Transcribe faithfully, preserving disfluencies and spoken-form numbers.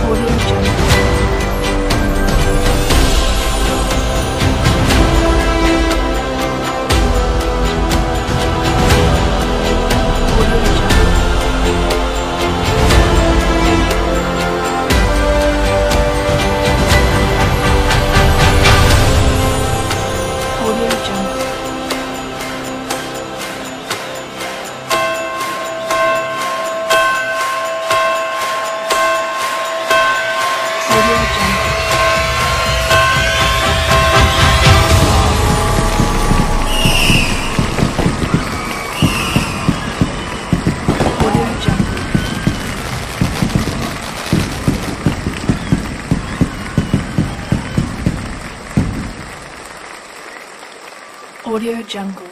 Audio Jungle. Audio Jungle.